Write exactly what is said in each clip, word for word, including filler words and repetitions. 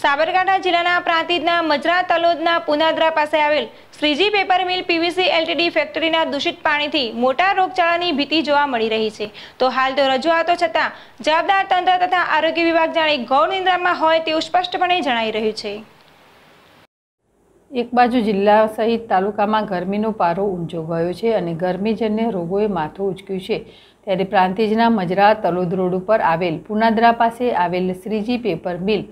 साबरकांठा जिल्लाना प्रांतिजना मजरा तलोदना पुनादरा पासे आवेल Shreeji paper mill PVC LTD फेक्टरीना दूषित पाणीथी मोटा रोगचाळानी भीति जोवा मळी रही छे। तो हाल तो रजूआतो छतां जवाबदार तंत्र तथा आरोग्य विभाग जाणे गौण निद्रामां होय तेवुं स्पष्टपणे जणाई रह्युं छे। एक बाजू जिल्ला सहित तालुका में गरमी पारो ऊंचो गयो छे अने गरमीजन्य रोगोए माथुं उचक्युं छे। त्यारे प्रांतिजना मजरा तलोद रोड पर आवेल पुनादरा पासे आवेल Shreeji paper mill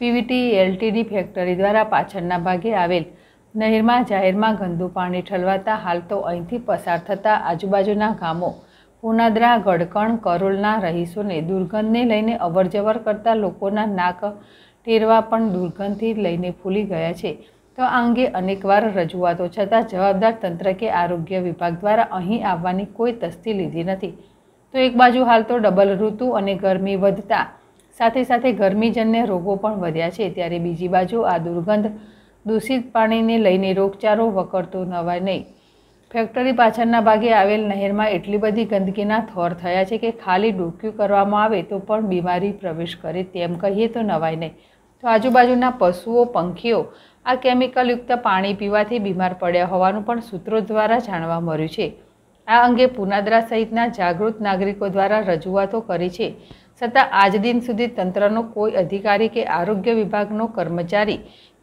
PVT LTD factory द्वारा पाछळना भागे आवेल नहर में जाहेर में गंदू पाणी ठलवाता हाल तो अहींथी पसार थता आजूबाजूना गामों पुनादरा गड़कण करोलना रहीशोने दुर्गंधने लईने अवरजवर करता लोकोना नाक टेरवा पण दुर्गंधथी लईने फूली गया छे। तो आ अंगे अनेकवार रजूआतो छतां जवाबदार तंत्र के आरोग्य विभाग द्वारा अहीं आववानी कोई तस्दी लीधी नथी। तो एक बाजू हाल तो डबल ऋतु अने गरमी वधता साथे साथे गरमीजन्य रोगों पण वध्या छे, त्यारे बीजी बाजू आ दुर्गंध दूषित पाणीने लईने रोगचारो वकरतो नवाय नहीं। फेक्टरी पाछळना भागे आवेल नहेरमां एटली बधी गंदकीना थोर थया छे के खाली डोक्यू करवामां आवे तो पण बीमारी प्रवेश करे तेम कहीए तो नवाय नहीं। तो आजूबाजूना पशुओ पंखीओ आ केमिकलयुक्त पाणी पीवाथी बीमार पड्या होवानुं पण सूत्रों द्वारा जाणवा मळ्युं छे। आ अंगे पुनादरा सहितना जागृत नागरिकों द्वारा रजूआतो करी छे छतां आज दिन सुधी तंत्रनो कोई अधिकारी के आरोग्य विभागनो कर्मचारी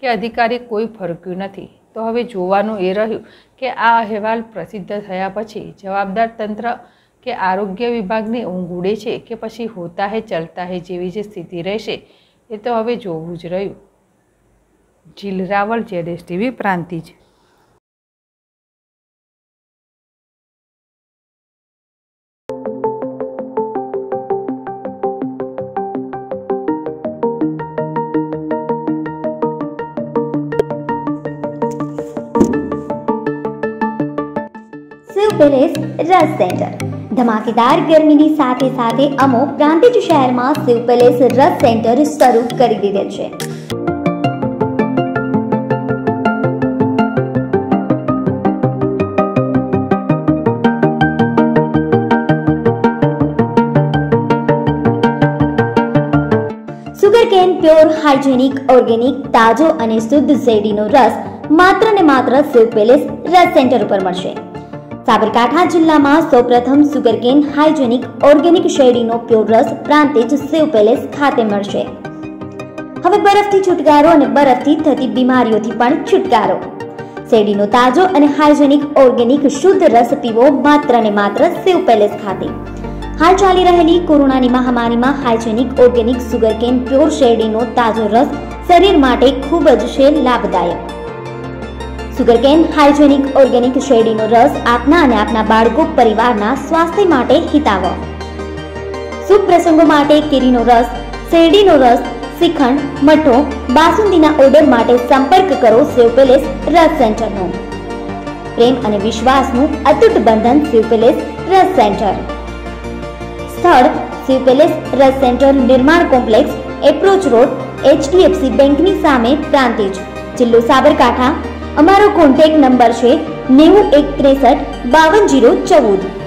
के अधिकारी कोई फरक्युं नथी। तो हवे जोवानुं ए रह्युं के आ अहेवाल प्रसिद्ध थया पछी जवाबदार तंत्र के आरोग्य विभागने ऊंघ उडे छे के पछी होता है चलता है जेवी जे स्थिति रहेशे ए तो हवे जोवुं ज रह्युं। Jheel Raval, ZSTV, Prantij. Silver palace रस सेंटर धमाकेदार गर्मीनी साथे साथे अमो प्रांतिज शहरमां सिल्वर पैलेस रस सेंटर शरू करी दीधेल छे। प्योर हाइजेनिक ऑर्गेनिक ताजो अने शुद्ध शेरडीनो रस मात्र ने मात्र सिल्वर पैलेस रस सेंटर पर मळशे। साबरकांठा जिल्लामां સૌપ્રથમ સુગરકેન હાઇજેનિક ઓર્ગેનિક શેરડીનો પ્યોર રસ પ્રાંતિજ સિલ્વર પેલેસ ખાતે મળશે। હવે બરફથી છુટકારો અને બરફથી થતી બીમારીઓથી પણ છુટકારો શેરડીનો તાજો અને હાઇજેનિક ઓર્ગેનિક શુદ્ધ રસ પીવો માત્ર ને માત્ર સિલ્વર પેલેસ ખાતે। हाल चाली रहेली कोरोना नी महामारी में हाइजेनिक ऑर्गेनिक सुगरकेन प्योर शेरडीनो ताजो रस शरीर माटे खूब ज छे लाभदायक। सुगरकेन हाइजेनिक ऑर्गेनिक शेरडीनो रस आपना अने आपना बाळको परिवारना स्वास्थ्य माटे हिताव। शुभ प्रसंगो माटे केरीनो रस शेरडीनो रस श्रीखंड मठो बासुंदीना ऑर्डर माटे संपर्क करो सिल्वर पैलेस रस सेंटर नो। प्रेम अने विश्वासनु अतूट बंधन सिल्वर पैलेस रस सेंटर। स्थल सिल्वर पैलेस रस सेंटर निर्माण complex approach road HDFC bank ની સામે પ્રાંતિજ જિલ્લો સાબરકાંઠા। અમારો કોન્ટેક્ટ નંબર છે નવ એક ત્રેસઠ બાવન શૂન્ય એક ચાર।